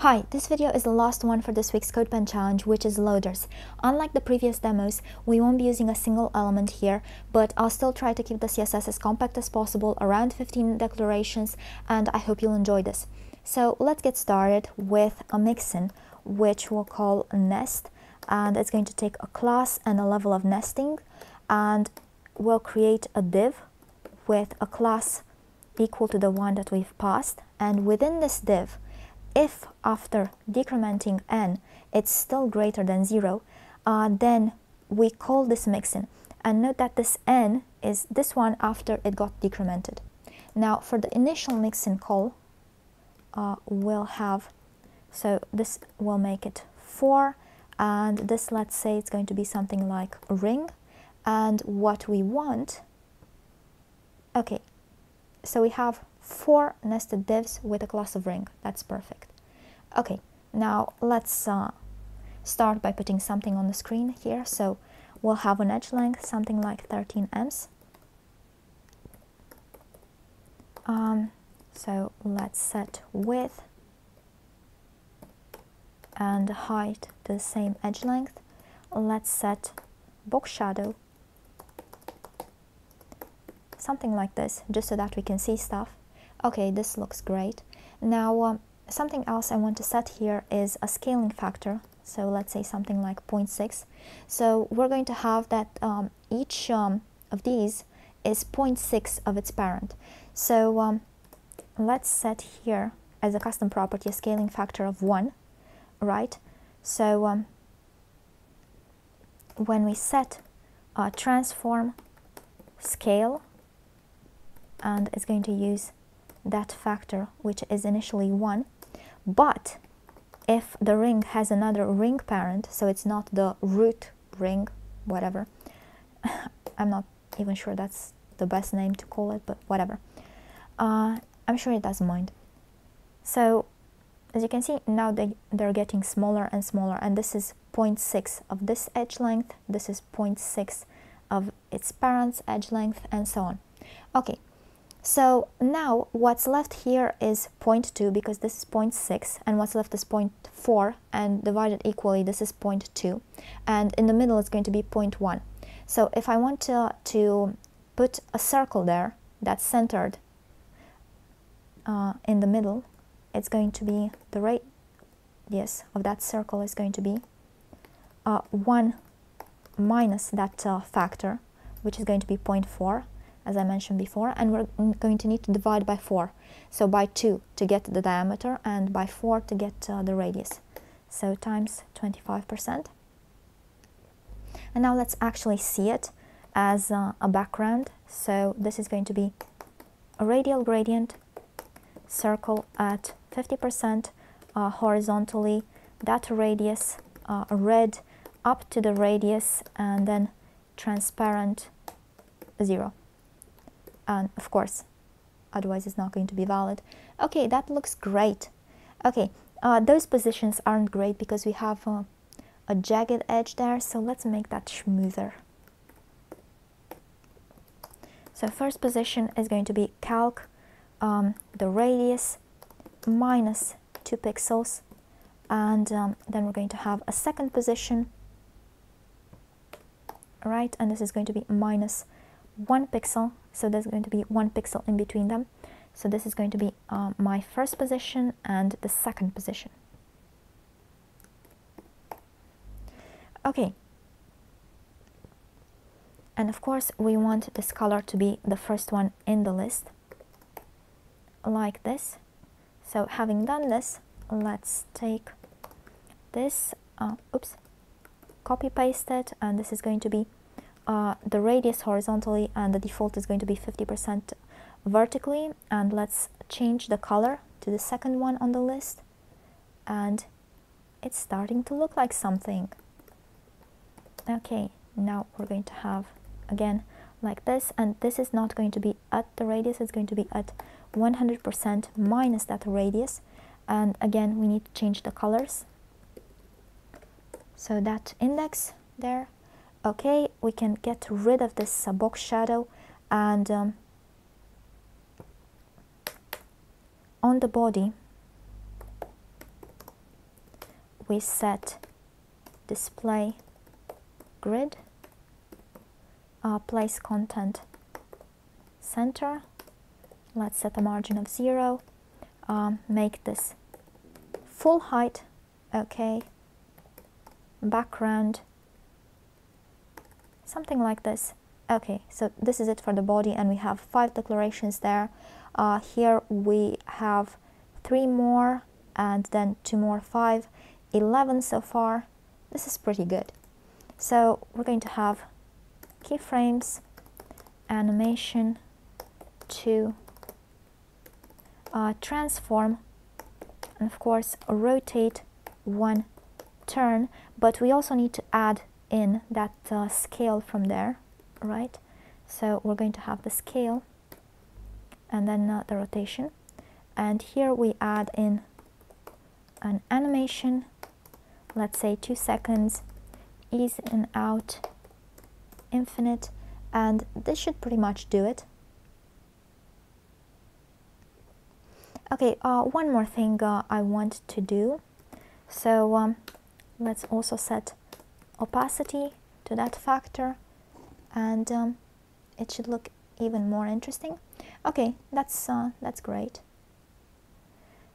Hi, this video is the last one for this week's CodePen challenge, which is loaders. Unlike the previous demos, we won't be using a single element here, but I'll still try to keep the CSS as compact as possible, around 15 declarations, and I hope you'll enjoy this. So let's get started with a mixin, which we'll call nest, and it's going to take a class and a level of nesting, and we'll create a div with a class equal to the one that we've passed, and within this div, if after decrementing n it's still greater than 0, then we call this mixin. And note that this n is this one after it got decremented. Now for the initial mixin call, this will make it 4, and this, let's say, it's going to be something like a ring, and what we want, okay, so we have 4 nested divs with a class of ring. That's perfect. Okay, now let's start by putting something on the screen here. So we'll have an edge length, something like 13 ems. So let's set width and height to the same edge length. Let's set box shadow, something like this, just so that we can see stuff. Okay, this looks great. Now something else I want to set here is a scaling factor, so let's say something like 0.6. So we're going to have that each of these is 0.6 of its parent. So let's set here as a custom property a scaling factor of 1, right? So when we set transform scale, and it's going to use that factor, which is initially 1, but if the ring has another ring parent, so it's not the root ring, whatever, I'm not even sure that's the best name to call it, but whatever, I'm sure it doesn't mind. So as you can see, now they're getting smaller and smaller, and this is 0.6 of this edge length, this is 0.6 of its parents' edge length, and so on. Okay, so now what's left here is 0.2, because this is 0.6, and what's left is 0.4, and divided equally, this is 0.2, and in the middle it's going to be 0.1. So if I want to put a circle there that's centered in the middle, it's going to be the radius of that circle is going to be 1 minus that factor, which is going to be 0.4, as I mentioned before, and we're going to need to divide by 4, so by 2 to get the diameter and by 4 to get the radius, so times 25%. And now let's actually see it as a background, so this is going to be a radial gradient circle at 50% horizontally, that radius red up to the radius, and then transparent 0. And of course, otherwise it's not going to be valid. Okay, that looks great. Okay, those positions aren't great because we have a jagged edge there, so let's make that smoother. So first position is going to be calc, the radius minus 2 pixels, and then we're going to have a second position, right, and this is going to be minus 1 pixel. So there's going to be 1 pixel in between them. So this is going to be my first position and the second position. Okay. And of course, we want this color to be the first one in the list, like this. So having done this, let's take this, copy paste it, and this is going to be the radius horizontally, and the default is going to be 50% vertically, and let's change the color to the second one on the list, and it's starting to look like something. Okay, now we're going to have again like this, and this is not going to be at the radius, it's going to be at 100% minus that radius, and again we need to change the colors, so that index there. Okay, we can get rid of this box shadow, and on the body we set display grid, place content center. Let's set a margin of 0. Make this full height. Okay. Background. Something like this. Okay, so this is it for the body, and we have 5 declarations there. Here we have 3 more, and then 2 more, 5, 11 so far. This is pretty good. So we're going to have keyframes, animation, 2, transform, and of course rotate, 1, turn, but we also need to add in that scale from there, right? So we're going to have the scale and then the rotation, and here we add in an animation, let's say 2 seconds, ease in out, infinite, and this should pretty much do it. Okay, one more thing I want to do, so let's also set opacity to that factor, and it should look even more interesting. Okay, that's great.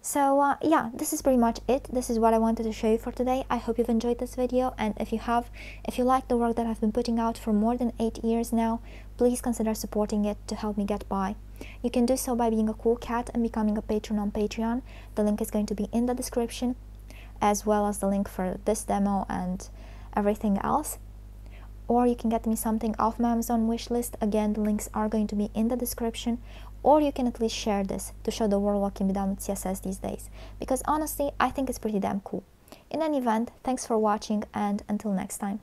So yeah, this is pretty much it. This is what I wanted to show you for today. I hope you've enjoyed this video, and if you like the work that I've been putting out for more than 8 years now, please consider supporting it to help me get by. You can do so by being a cool cat and becoming a patron on Patreon. The link is going to be in the description, as well as the link for this demo and everything else. Or you can get me something off my Amazon wish list. Again, the links are going to be in the description. Or you can at least share this to show the world what can be done with CSS these days, because honestly I think it's pretty damn cool. In any event, thanks for watching, and until next time.